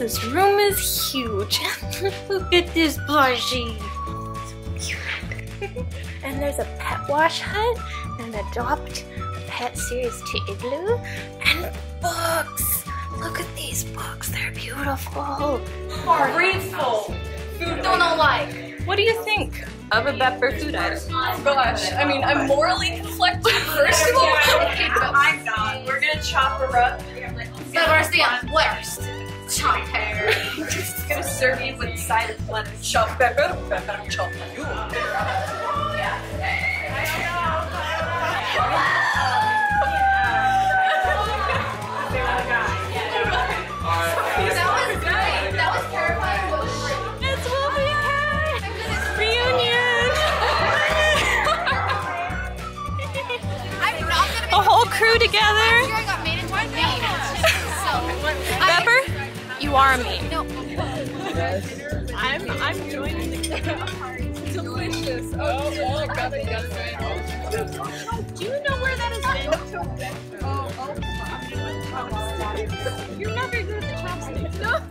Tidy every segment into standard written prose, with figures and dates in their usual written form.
yes, this room is huge. Look at this plushie. It's cute. And there's a pet wash hut, an adopt a pet series to Igloo, and books. Look at these books, they're beautiful. Grateful. Food don't like. What do you think of a Bepper food item? Oh gosh, I mean, I'm morally conflicted. First of all, I'm not. We're gonna chop her up. But where's the worst? Chop her. I'm just gonna serve you with a side of lettuce. Chop Bepper, Bepper, chop you. Crew together. I got made into a meme. So, Bepper, you are a meme. No. I'm joining the party. Delicious. Oh, got it, got it. Do you know where that has been? Oh. You're not very good at the chopsticks. No.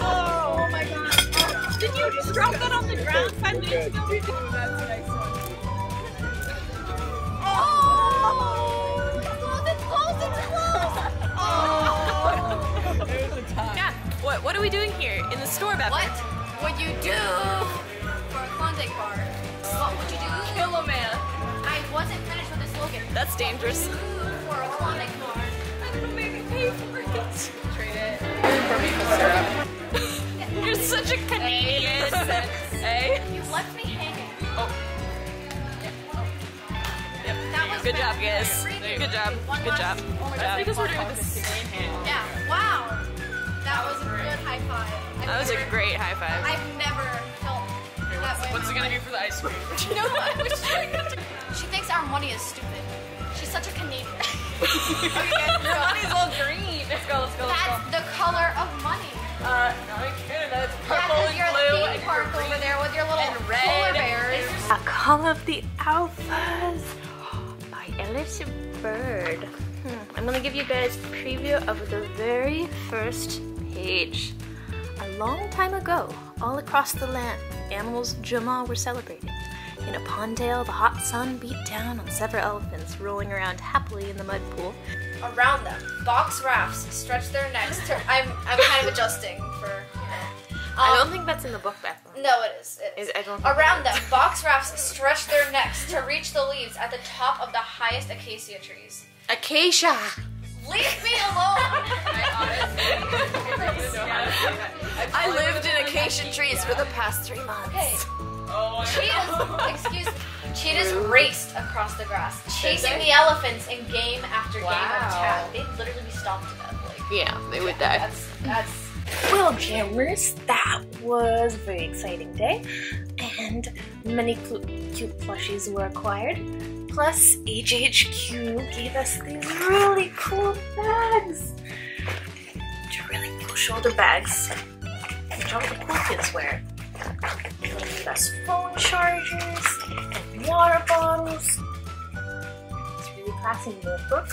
Oh my god. Did you just drop that on the ground 5 minutes ago? That's what I saw. Yeah, what are we doing here in the store, Bepper? What would you do for a Klondike bar? What would you do? Kill a man. I wasn't finished with the slogan. That's dangerous. What would you do for a Klondike bar? I'm gonna make it pay for it. Trade it. For maple syrup. You're such a Canadian. Hey. You left me hanging. Oh. Yep. Yep. That was good job, guys. Good job. Good job. I think we're doing this. Yeah. Wow. That was a good high five. That was a great high five. I've never felt that way. What's it gonna be for the ice cream? You know what? She thinks our money is stupid. She's such a Canadian. Your money's all green. Let's go, let's go, let's go. That's the color of money. No, I can't. That's purple and blue. You're the theme park over there with your little polar bears. Call of the Alphas by Elizabeth Bird. I'm gonna give you guys a preview of the very first page. A long time ago, all across the land, animals Jamaa were celebrated. In a pond dale, the hot sun beat down on several elephants rolling around happily in the mud pool. Around them, box rafts stretched their necks. I'm kind of adjusting for. You know. I don't think that's in the book back then. No, it is. It is. I don't think around them, box rafts stretched their necks to reach the leaves at the top of the highest acacia trees. Acacia! Leave me alone! I lived in acacia trees for the past 3 months. Hey. Oh, cheetahs, excuse me, cheetahs raced across the grass, chasing the elephants in game after game of tag. They'd literally be stomped to death. Like, yeah, they would die. That's well, Jammers, that was a very exciting day, and many cute plushies were acquired. Plus, AJHQ gave us these really cool bags. They're really cool shoulder bags, which all the cool kids wear. They gave us phone chargers and water bottles. It's really classy notebook.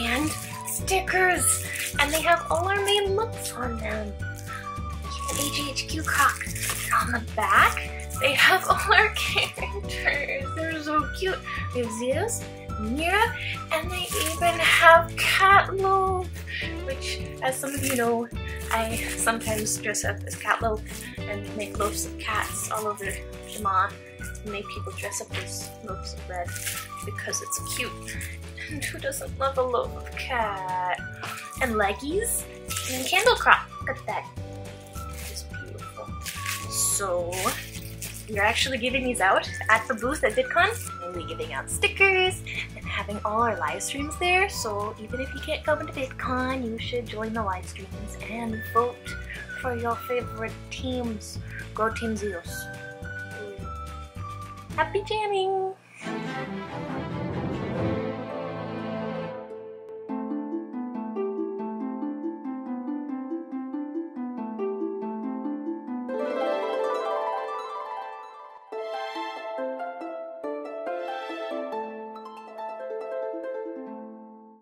And stickers. And they have all our main looks on them. Even AJHQ croc. And on the back, they have all our characters. They're so cute. They have Zeus, Mira, and they even have Catloaf, which, as some of you know, I sometimes dress up as Catloaf and make loaves of cats all over Jamaa and make people dress up as loaves of bread because it's cute. And who doesn't love a loaf of cat? And leggies and candle crop. Look at that. It's beautiful. So, we're actually giving these out at the booth at VidCon. We'll be giving out stickers and having all our live streams there. So even if you can't come to VidCon, you should join the live streams and vote for your favorite teams. Go Team Zeus. Happy jamming!